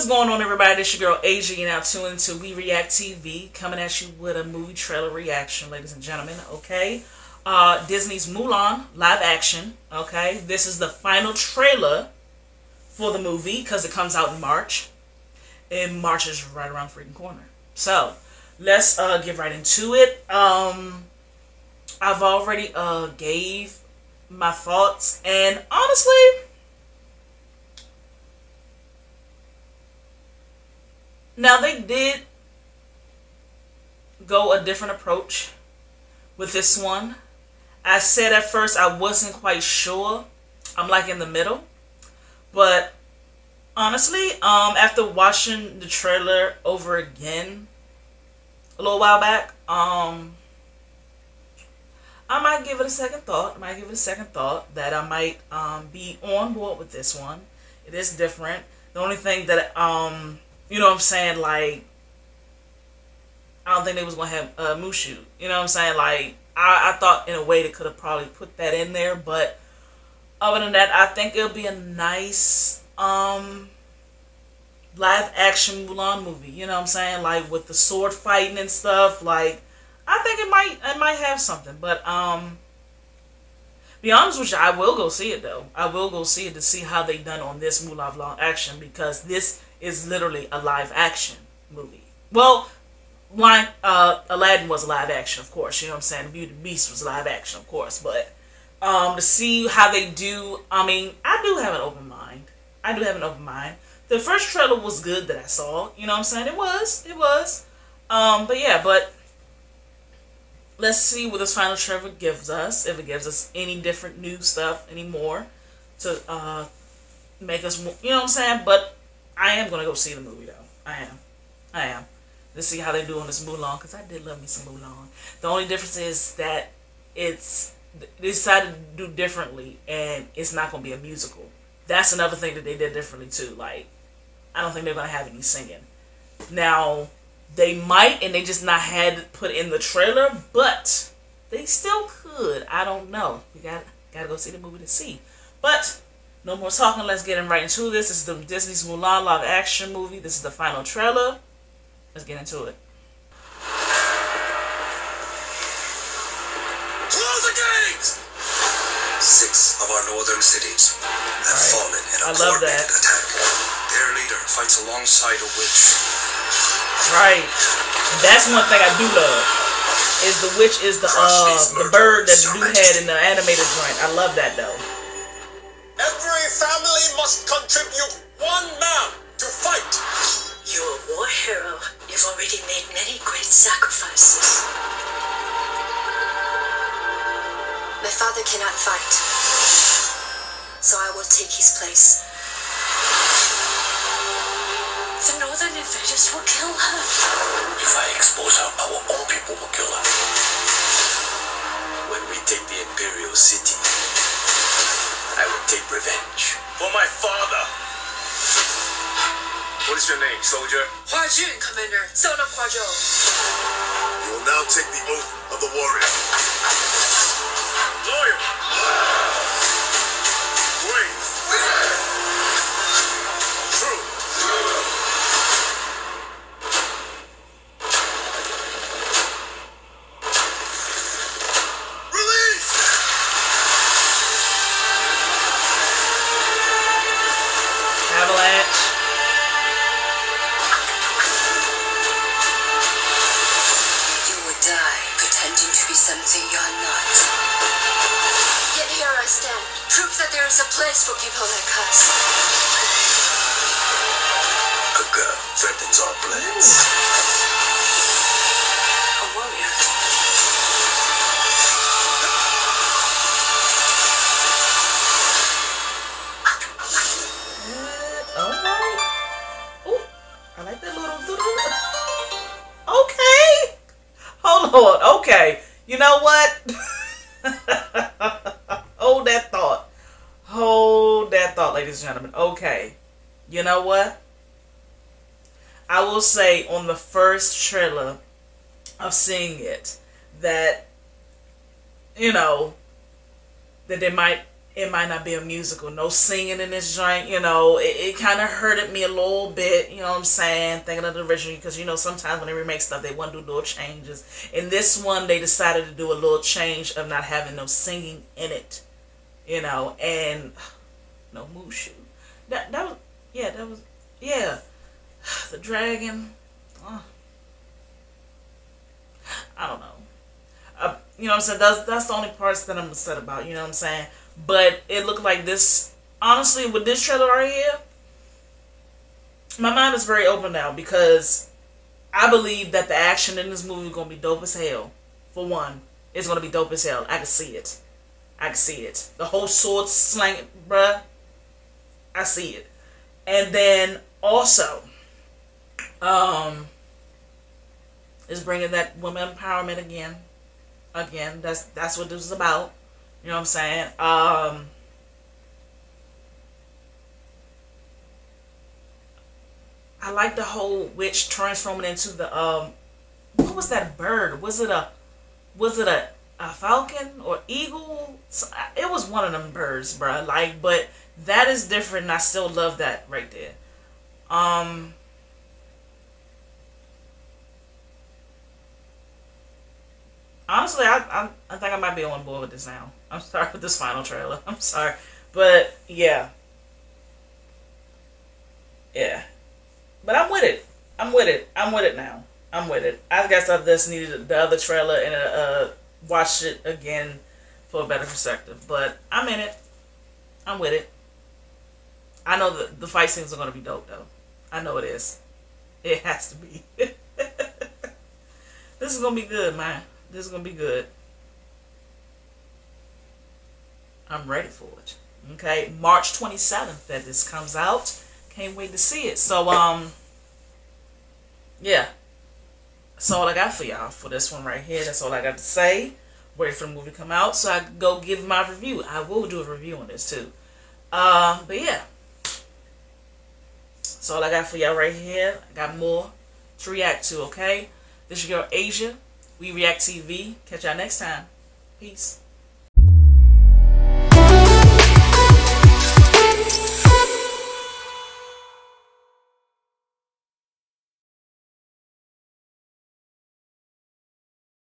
What's going on, everybody? This your girl Asia. You're now tuned into We React TV, coming at you with a movie trailer reaction, ladies and gentlemen. Okay, Disney's Mulan live action. Okay, this is the final trailer for the movie because it comes out in March, and March is right around the freaking corner. So let's get right into it. I've already gave my thoughts, and honestly, now, they did go a different approach with this one. I said at first I wasn't quite sure. I'm like in the middle. But honestly, after watching the trailer over again a little while back, I might give it a second thought. That I might be on board with this one. It is different. The only thing that... you know what I'm saying? Like, I don't think they was going to have Mushu. You know what I'm saying? Like, I thought in a way they could have probably put that in there. But other than that, I think it'll be a nice live action Mulan movie. You know what I'm saying? Like, with the sword fighting and stuff. Like, I think it might have something. But be honest with you, I will go see it, though. I will go see it to see how they done on this Mulan live action, because this is literally a live action movie. Well, Aladdin was live action, of course. You know what I'm saying? Beauty and the Beast was live action, of course. But to see how they do, I mean, I do have an open mind. The first trailer was good that I saw. You know what I'm saying? It was. But yeah, but let's see what this final trailer gives us. If it gives us any different new stuff anymore to make us, you know what I'm saying? But I am going to go see the movie, though. I am. Let's see how they do on this Mulan, because I did love me some Mulan. The only difference is that they decided to do differently, and it's not going to be a musical. That's another thing that they did differently, too. Like, I don't think they're going to have any singing. Now, they might, and they just not had put in the trailer, but they still could. I don't know. We got to go see the movie to see. But... no more talking, let's get right into this. This is the Disney's Mulan live action movie. This is the final trailer. Let's get into it. Close the gates! 6 of our northern cities have fallen in a coordinated attack. Their leader fights alongside a witch. Right. That's one thing I do love. Is the witch is the bird that you had in the animated joint. I love that, though. Every family must contribute one man to fight. You're a war hero. You've already made many great sacrifices. My father cannot fight, so I will take his place. The northern invaders will kill her. If I expose her, our own people will kill her. When we take the Imperial City, I will take revenge for my father. What is your name, soldier? Hua Jun, Commander, son of Hua Zhou. You will now take the oath of the warrior. Loyal. Brave. True. There's a place for people like us. A girl threatens our plans. A warrior. Alright. Oh, I like that little. Okay. Hold on. Okay. You know what? Hold that thought. Hold that thought, ladies and gentlemen. Okay, you know what? I will say on the first trailer of seeing it that, you know, that they might it might not be a musical, no singing in this joint, you know. It kind of hurted me a little bit, you know what I'm saying, thinking of the original, because, you know, sometimes when they remake stuff, they want to do little changes. In this one, they decided to do a little change of not having no singing in it, you know, and no Mushu. That was, yeah, the dragon, I don't know. You know what I'm saying, that's the only parts that I'm upset about, you know what I'm saying. But it looked like this, honestly, with this trailer right here, my mind is very open now, because I believe that the action in this movie is going to be dope as hell. For one, it's going to be dope as hell. I can see it. I can see it. The whole sword slang, bruh, I see it. And then also, is bringing that women empowerment again. That's what this is about. You know what I'm saying? I like the whole witch transforming into the what was that bird? Was it a falcon or eagle? It was one of them birds, bruh. Like, but that is different, and I still love that right there. Honestly, I think I might be on board with this now. I'm sorry with this final trailer. I'm sorry. But, yeah. Yeah. But I'm with it. I'm with it. I'm with it now. I'm with it. I guess I just needed the other trailer and watched it again for a better perspective. But I'm in it. I'm with it. I know the fight scenes are going to be dope, though. I know it is. It has to be. This is going to be good, man. This is going to be good. I'm ready for it. Okay, March 27th that this comes out. Can't wait to see it. So, yeah. That's all I got for y'all for this one right here. That's all I got to say. Wait for the movie to come out so I can go give my review. I will do a review on this too. But yeah. That's all I got for y'all right here. I got more to react to, okay? This is your girl Asia. We React TV. Catch y'all next time. Peace.